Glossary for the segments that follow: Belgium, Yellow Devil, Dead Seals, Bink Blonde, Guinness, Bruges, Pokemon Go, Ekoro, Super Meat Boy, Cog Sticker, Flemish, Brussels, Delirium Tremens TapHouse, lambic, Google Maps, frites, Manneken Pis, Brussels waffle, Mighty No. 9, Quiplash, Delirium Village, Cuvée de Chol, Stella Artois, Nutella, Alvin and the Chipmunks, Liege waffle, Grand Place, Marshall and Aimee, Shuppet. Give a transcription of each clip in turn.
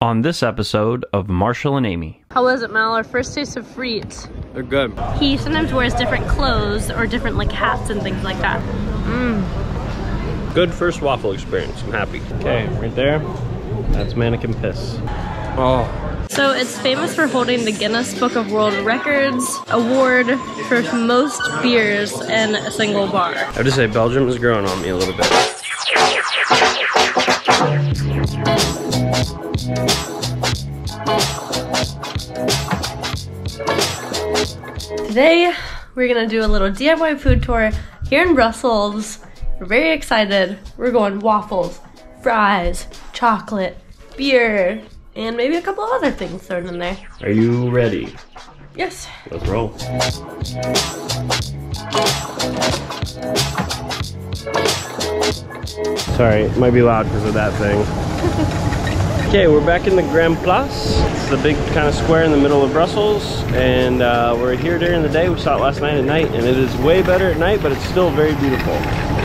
On this episode of Marshall and Amy. How was it, Mal? Our first taste of frites. They're good. He sometimes wears different clothes or different like hats and things like that. Mmm. Good first waffle experience. I'm happy. Okay, right there. That's Manneken Pis. Oh. So it's famous for holding the Guinness Book of World Records award for most beers in a single bar. I have to say, Belgium is growing on me a little bit. Today, we're gonna do a little DIY food tour here in Brussels. We're very excited. We're going waffles, fries, chocolate, beer, and maybe a couple other things thrown in there. Are you ready? Yes. Let's roll. Sorry, it might be loud because of that thing. Okay, we're back in the Grand Place. It's the big kind of square in the middle of Brussels, and we're here during the day. We saw it last night at night, and it is way better at night, but it's still very beautiful.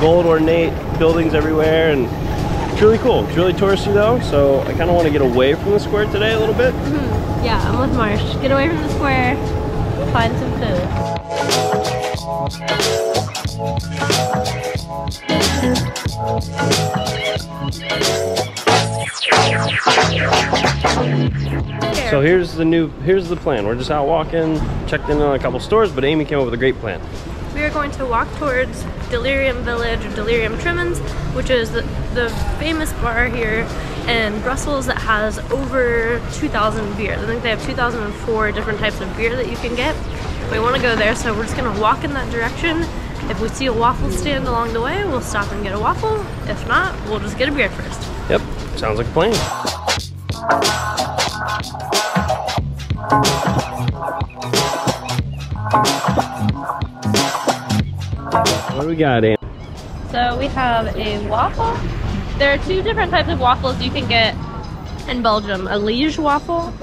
Gold ornate buildings everywhere, and it's really cool. It's really touristy though, so I kind of want to get away from the square today a little bit. Mm-hmm. Yeah, I'm with Marsh. Get away from the square, find some food. So here's the plan. We're just out walking, checked in on a couple stores, but Amy came up with a great plan. We are going to walk towards Delirium Village, or Delirium Tremens, which is the famous bar here in Brussels that has over 2,000 beers. I think they have 2,004 different types of beer that you can get. We want to go there, so we're just going to walk in that direction. If we see a waffle stand along the way, we'll stop and get a waffle. If not, we'll just get a beer first. Yep. Sounds like a plane. What do we got, Ann? So we have a waffle. There are two different types of waffles you can get in Belgium. A Liege waffle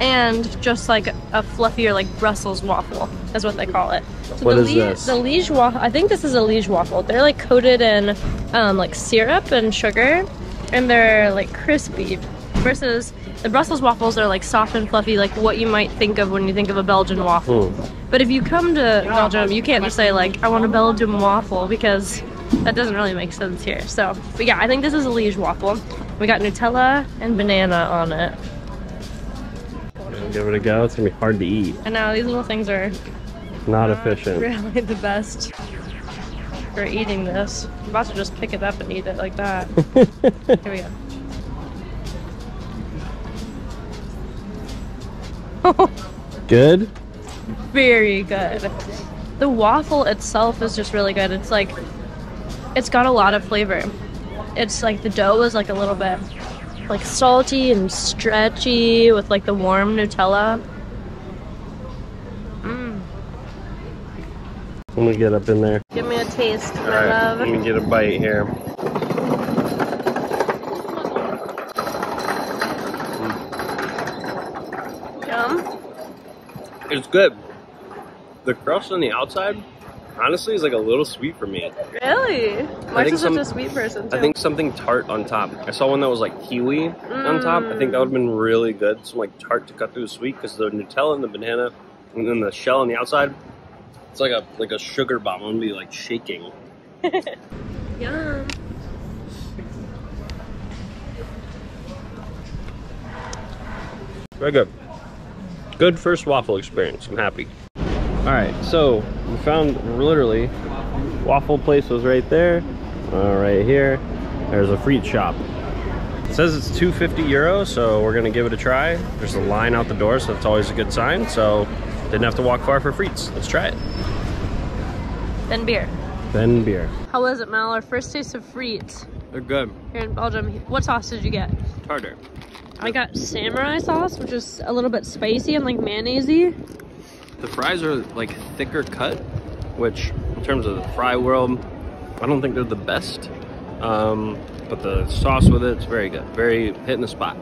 and just like a fluffier like Brussels waffle is what they call it. So what is this? The Liege waffle. I think this is a Liege waffle. They're like coated in like syrup and sugar, and they're like crispy, versus the Brussels waffles are like soft and fluffy, like what you might think of when you think of a Belgian waffle. But if you come to Belgium, you can't just say like, I want a Belgian waffle, because that doesn't really make sense here. So, but yeah, I think this is a Liege waffle. We got Nutella and banana on it. Give it a go. It's gonna be hard to eat. I know, these little things are not efficient. Really the best. We're eating this. I'm about to just pick it up and eat it like that. Here we go. Good? Very good. The waffle itself is just really good. It's like, it's got a lot of flavor. It's like the dough is like a little bit like salty and stretchy with like the warm Nutella. I'm gonna get up in there. Give me a taste, my love. Let me get a bite here. Yum. It's good. The crust on the outside, honestly, is like a little sweet for me. Really? Marsh is such a sweet person, too. I think something tart on top. I saw one that was like kiwi on top. I think that would have been really good. Some like tart to cut through the sweet, because the Nutella and the banana and then the shell on the outside. It's like a sugar bomb. I'm gonna be like shaking. Yum. Very good. Good first waffle experience. I'm happy. All right, so we found literally waffle place was right there. Right here. There's a free shop. It says it's €2.50, so we're gonna give it a try. There's a line out the door, so that's always a good sign. So. Didn't have to walk far for frites. Let's try it. Then beer. Then beer. How was it, Mal? Our first taste of frites. They're good. Here in Belgium. What sauce did you get? Tartar. I got samurai sauce, which is a little bit spicy and like mayonnaise-y. The fries are like thicker cut, which in terms of the fry world, I don't think they're the best. But the sauce with it's very good. Very hitting the spot.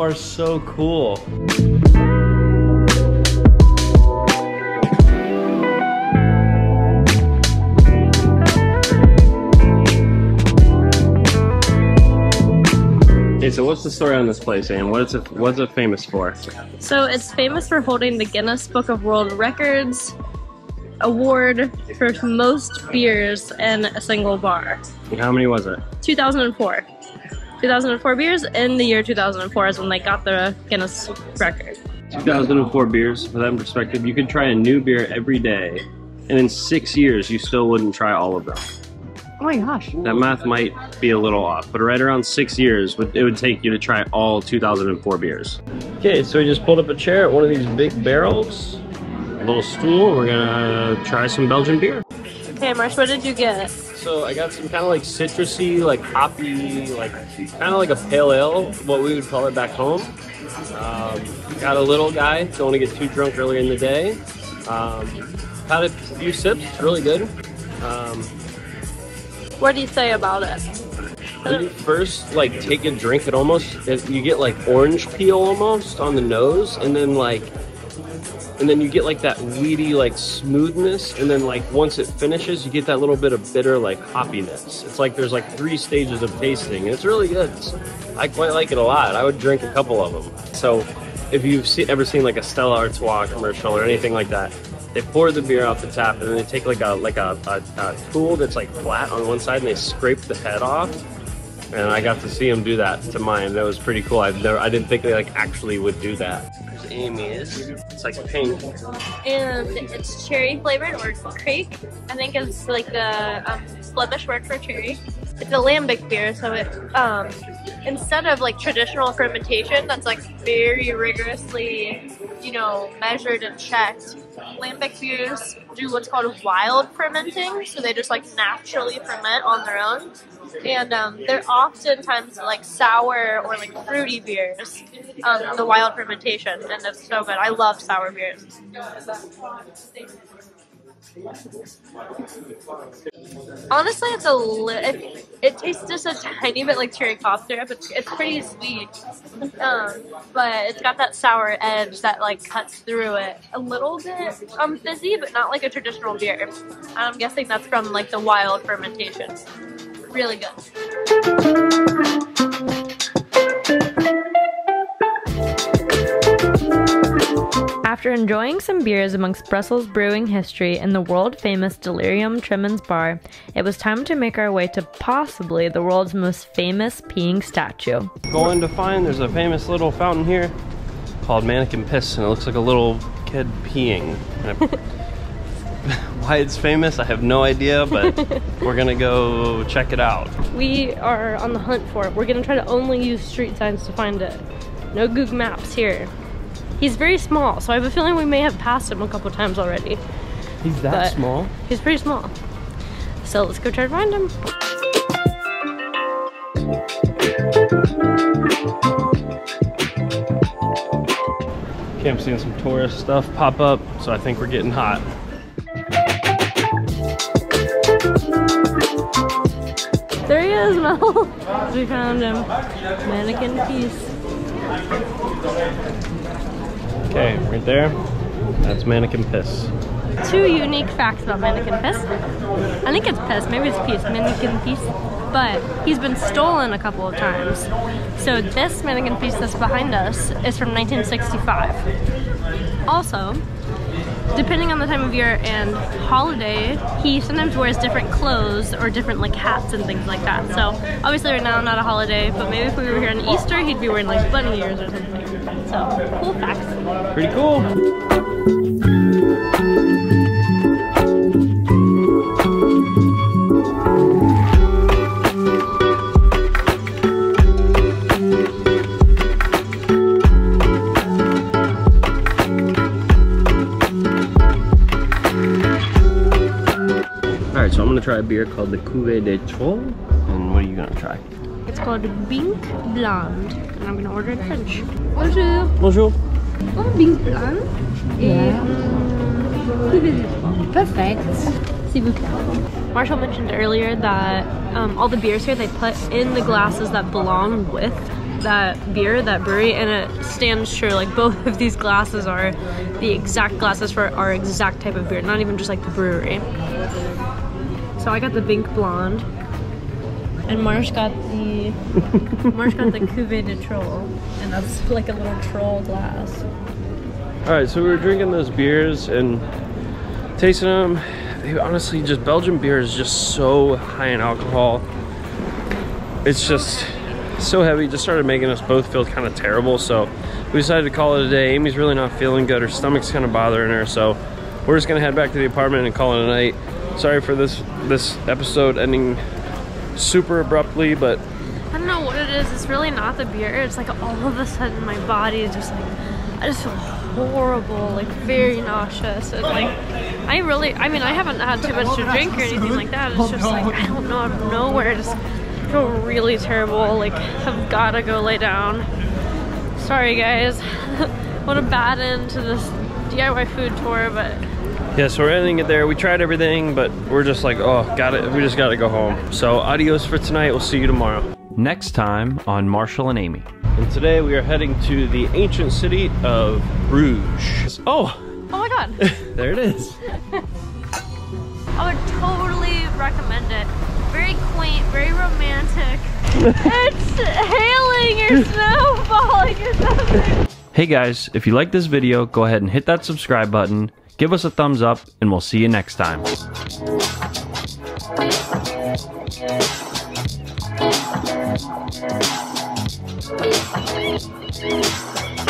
are so cool. Okay, so what's the story on this place, and what's it famous for? So it's famous for holding the Guinness Book of World Records award for most beers in a single bar. And how many was it? 2004. 2004 beers. In the year 2004 is when they got the Guinness record. 2004 beers. For that perspective, you could try a new beer every day, and in 6 years you still wouldn't try all of them. Oh my gosh. That math might be a little off, but right around 6 years it would take you to try all 2004 beers. Okay, so we just pulled up a chair at one of these big barrels, a little stool. We're gonna try some Belgian beer. Okay, Marsh, what did you get? So I got some kind of like citrusy, like hoppy, like kind of like a pale ale, what we would call it back home. Got a little guy, don't want to get too drunk earlier in the day. Had a few sips, really good. What do you say about it? When you first like take a drink, it almost, you get like orange peel almost on the nose, and then you get like that weedy like smoothness, and then like once it finishes, you get that little bit of bitter like hoppiness. It's like there's like 3 stages of tasting, and it's really good. I quite like it a lot. I would drink a couple of them. So if you've ever seen like a Stella Artois commercial or anything like that, they pour the beer off the tap, and then they take like a tool that's like flat on one side, and they scrape the head off. And I got to see him do that to mine. That was pretty cool. I didn't think they like actually would do that. There's Amy's. It's like pink. And it's cherry flavored, or creek, I think is like the Flemish word for cherry. It's a lambic beer, so it instead of like traditional fermentation that's like very rigorously, you know, measured and checked, lambic beers do what's called wild fermenting, so they just like naturally ferment on their own. And they're oftentimes like sour or like fruity beers, the wild fermentation, and it's so good. I love sour beers. Honestly, it's it tastes just a tiny bit like cherry cough syrup. It's pretty sweet, but it's got that sour edge that like cuts through it a little bit. Fizzy, but not like a traditional beer. I'm guessing that's from like the wild fermentation. Really good. After enjoying some beers amongst Brussels brewing history in the world-famous Delirium Tremens bar, it was time to make our way to possibly the world's most famous peeing statue. Going to find, there's a famous little fountain here called Manneken Pis, and it looks like a little kid peeing. Why it's famous, I have no idea, but we're gonna go check it out. We are on the hunt for it. We're gonna try to only use street signs to find it. No Google Maps here. He's very small, so I have a feeling we may have passed him a couple times already. He's that small? He's pretty small. So let's go try to find him. Okay, I'm seeing some tourist stuff pop up, so I think we're getting hot. There he is, Mel. We found him. Manneken Pis. Okay, right there. That's Manneken Pis. 2 unique facts about Manneken Pis. I think it's piss, maybe it's peace. Manneken Pis. But he's been stolen a couple of times. So this Manneken Pis that's behind us is from 1965. Also, depending on the time of year and holiday, he sometimes wears different clothes or different like hats and things like that. So obviously right now not a holiday, but maybe if we were here on Easter, he'd be wearing like bunny ears or something. So cool facts. Pretty cool. So I'm gonna try a beer called the Cuvée de Chol, and what are you gonna try? It's called Bink Blonde, and I'm gonna order it French. Bonjour. Bonjour. Oh, Bink Blonde. Yeah. Perfect. S'il vous plaît. Marshall mentioned earlier that all the beers here they put in the glasses that belong with that beer, that brewery, and it stands true. Like, both of these glasses are the exact glasses for our exact type of beer, not even just like the brewery. So I got the Bink Blonde, and Marsh got the Cuvée de Chol, and that's like a little troll glass. All right, so we were drinking those beers and tasting them. Honestly, just Belgian beer is just so high in alcohol. It's just so heavy. It just started making us both feel kind of terrible. So we decided to call it a day. Amy's really not feeling good. Her stomach's kind of bothering her. So we're just gonna head back to the apartment and call it a night. Sorry for this episode ending super abruptly, but I don't know what it is. It's really not the beer. It's like all of a sudden my body is just like, I just feel horrible, like very nauseous, and like I haven't had too much to drink or anything like that. It's just like, I don't know, out of nowhere, just feel really terrible. Like, I've gotta go lay down. Sorry guys. What a bad end to this DIY food tour, but yeah, so we're ending it there. We tried everything, but we're just like, oh, got it. We just gotta go home. So adios for tonight. We'll see you tomorrow. Next time on Marshall and Amy. And today we are heading to the ancient city of Bruges. Oh my god. There it is. I would totally recommend it. Very quaint, very romantic. It's hailing or snowballing or something. Hey guys, if you like this video, go ahead and hit that subscribe button, give us a thumbs up, and we'll see you next time.